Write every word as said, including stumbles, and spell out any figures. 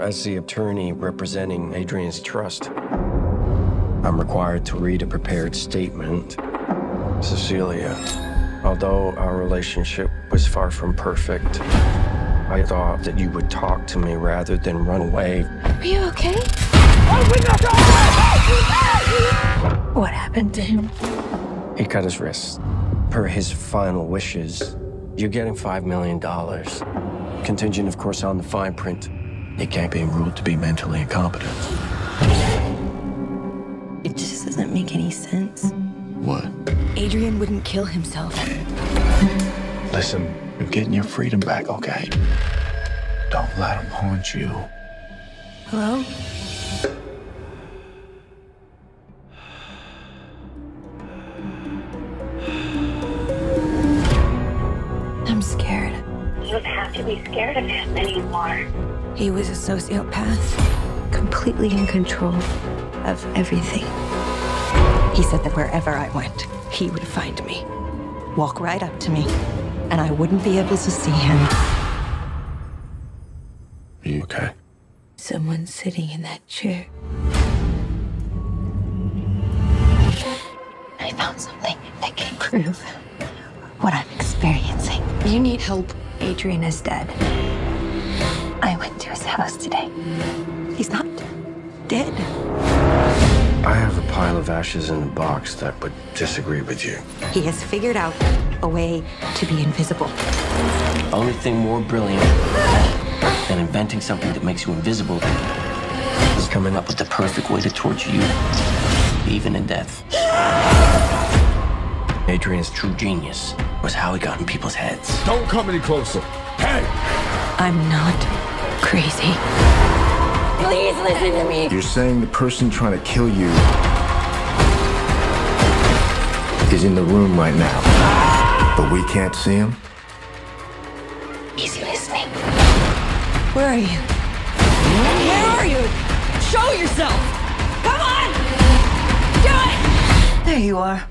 As the attorney representing Adrian's trust, I'm required to read a prepared statement. Cecilia, although our relationship was far from perfect, I thought that you would talk to me rather than run away. Are you okay? Open the door! What happened to him? He cut his wrist. Per his final wishes, you're getting five million dollars. Contingent, of course, on the fine print. He can't be ruled to be mentally incompetent. It just doesn't make any sense. What? Adrian wouldn't kill himself. Listen, you're getting your freedom back, okay? Don't let him haunt you. Hello? I'm scared. You don't have to be scared of him anymore. He was a sociopath, completely in control of everything. He said that wherever I went, he would find me, walk right up to me, and I wouldn't be able to see him. Are you okay? Someone's sitting in that chair. I found something that can prove what I'm experiencing. You need help. Adrian is dead. I went to his house today. He's not dead. I have a pile of ashes in a box that would disagree with you. He has figured out a way to be invisible. Only thing more brilliant than inventing something that makes you invisible is coming up with the perfect way to torture you, even in death. Adrian's true genius was how he got in people's heads. Don't come any closer. Hey! I'm not crazy. Please listen to me. You're saying the person trying to kill you is in the room right now, but we can't see him? Is he listening? Where are you? Where are you? Show yourself! Come on! Do it! There you are.